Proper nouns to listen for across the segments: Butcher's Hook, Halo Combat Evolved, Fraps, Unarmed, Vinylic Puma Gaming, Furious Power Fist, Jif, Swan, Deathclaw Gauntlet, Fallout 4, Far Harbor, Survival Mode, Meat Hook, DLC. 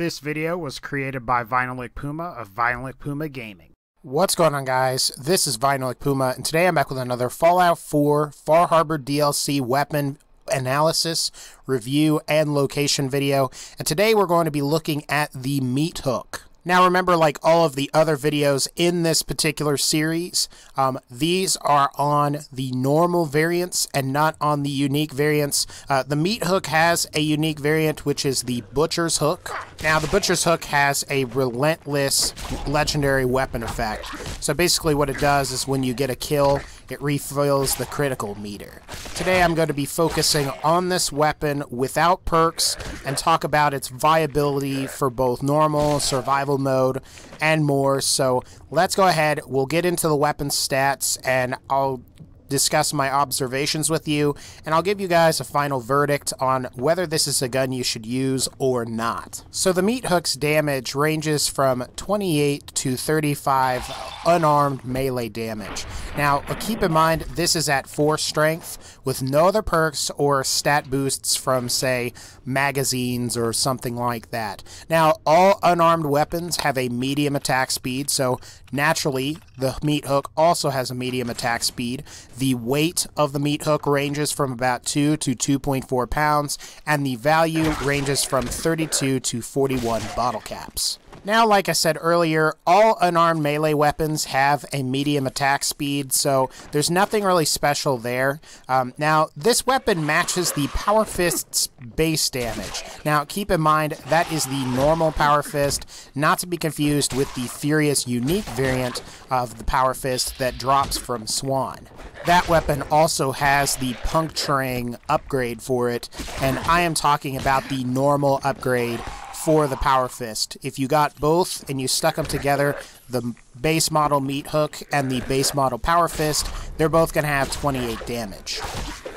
This video was created by Vinylic Puma of Vinylic Puma Gaming. What's going on, guys? This is Vinylic Puma, and today I'm back with another Fallout 4 Far Harbor DLC weapon analysis, review, and location video. And today we're going to be looking at the Meat Hook. Now remember, like all of the other videos in this particular series, these are on the normal variants and not on the unique variants. The Meat Hook has a unique variant, which is the Butcher's Hook. Now the Butcher's Hook has a relentless legendary weapon effect. So basically what it does is when you get a kill, it refills the critical meter. Today I'm going to be focusing on this weapon without perks and talk about its viability for both normal, survival mode, and more. So let's go ahead, we'll get into the weapon stats, and I'll discuss my observations with you, and I'll give you guys a final verdict on whether this is a gun you should use or not. So the Meat Hook's damage ranges from 28 to 35 unarmed melee damage. Now keep in mind this is at 4 strength with no other perks or stat boosts from, say, magazines or something like that. Now all unarmed weapons have a medium attack speed, so naturally the Meat Hook also has a medium attack speed. The weight of the Meat Hook ranges from about 2 to 2.4 pounds, and the value ranges from 32 to 41 bottle caps. Now, like I said earlier, all unarmed melee weapons have a medium attack speed, so there's nothing really special there. Now, this weapon matches the Power Fist's base damage. Now, keep in mind, that is the normal Power Fist, not to be confused with the Furious unique variant of the Power Fist that drops from Swan. That weapon also has the puncturing upgrade for it, and I am talking about the normal upgrade for the Power Fist. If you got both and you stuck them together, the base model Meat Hook and the base model Power Fist, they're both going to have 28 damage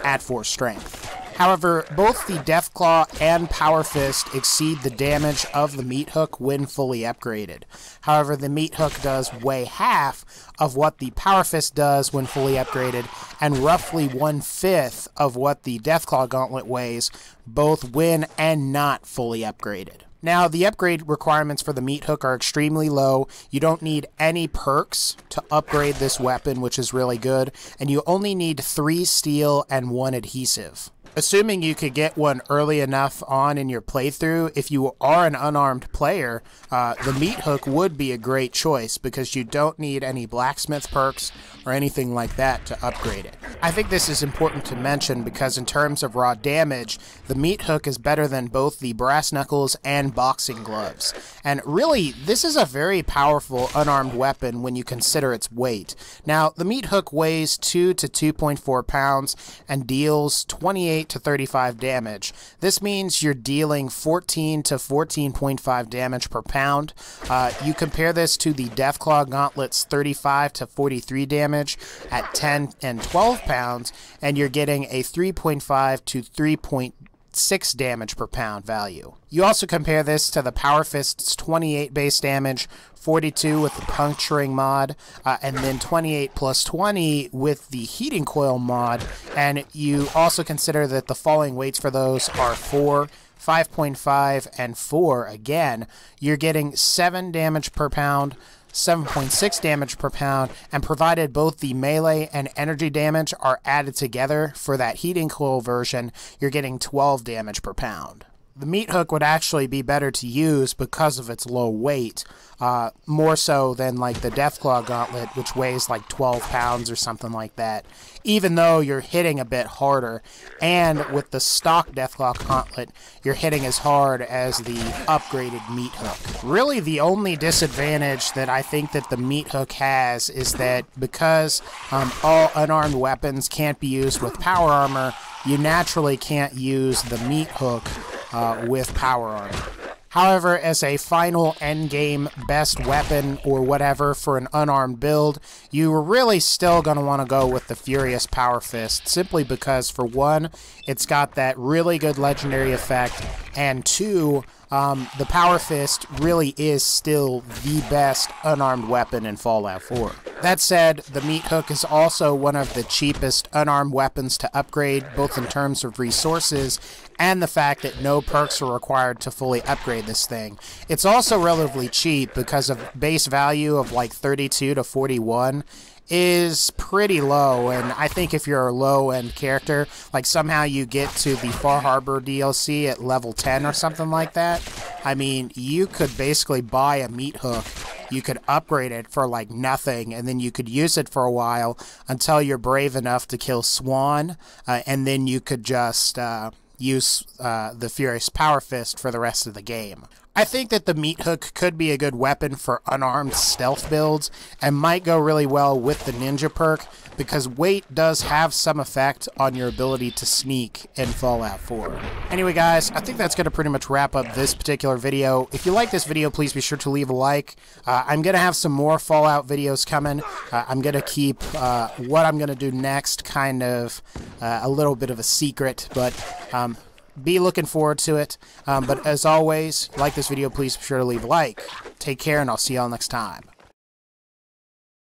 at 4 strength. However, both the Deathclaw and Power Fist exceed the damage of the Meat Hook when fully upgraded. However, the Meat Hook does weigh half of what the Power Fist does when fully upgraded, and roughly 1/5 of what the Deathclaw Gauntlet weighs, both when and not fully upgraded. Now, the upgrade requirements for the Meat Hook are extremely low. You don't need any perks to upgrade this weapon, which is really good, and you only need 3 steel and 1 adhesive. Assuming you could get one early enough on in your playthrough, if you are an unarmed player, the Meat Hook would be a great choice because you don't need any blacksmith perks or anything like that to upgrade it. I think this is important to mention because in terms of raw damage, the Meat Hook is better than both the brass knuckles and boxing gloves. And really, this is a very powerful unarmed weapon when you consider its weight. Now, the Meat Hook weighs 2 to 2.4 pounds and deals 28 to 35 damage. This means you're dealing 14 to 14.5 damage per pound. You compare this to the Deathclaw Gauntlet's 35 to 43 damage at 10 and 12 pounds, and you're getting a 3.5 to 3.6 damage per pound value. You also compare this to the Power Fist's 28 base damage, 42 with the puncturing mod, and then 28 plus 20 with the heating coil mod, and you also consider that the falling weights for those are 4, 5.5, and 4 again. You're getting 7 damage per pound, 7.6 damage per pound, and provided both the melee and energy damage are added together for that heating coil version, you're getting 12 damage per pound. The Meat Hook would actually be better to use because of its low weight, more so than like the Deathclaw Gauntlet, which weighs like 12 pounds or something like that, even though you're hitting a bit harder. And with the stock Deathclaw Gauntlet, you're hitting as hard as the upgraded Meat Hook. Really, the only disadvantage that I think that the Meat Hook has is that because all unarmed weapons can't be used with power armor, you naturally can't use the Meat Hook with power armor. However, as a final endgame best weapon or whatever for an unarmed build, you're really still going to want to go with the Furious Power Fist, simply because, for one, it's got that really good legendary effect, and 2, The Power Fist really is still the best unarmed weapon in Fallout 4. That said, the Meat Hook is also one of the cheapest unarmed weapons to upgrade, both in terms of resources and the fact that no perks are required to fully upgrade this thing. It's also relatively cheap because of base value of like 32 to 41 is pretty low, and I think if you're a low-end character, like somehow you get to the Far Harbor DLC at level 10 or something like that, I mean, you could basically buy a Meat Hook. You could upgrade it for like nothing, and then you could use it for a while until you're brave enough to kill Swan, and then you could just use the Furious Power Fist for the rest of the game. I think that the Meat Hook could be a good weapon for unarmed stealth builds and might go really well with the ninja perk, because weight does have some effect on your ability to sneak in Fallout 4. Anyway guys, I think that's going to pretty much wrap up this particular video. If you like this video, please be sure to leave a like. I'm going to have some more Fallout videos coming. I'm going to keep what I'm going to do next kind of a little bit of a secret, but be looking forward to it. But as always, like this video, please be sure to leave a like. Take care, and I'll see y'all next time.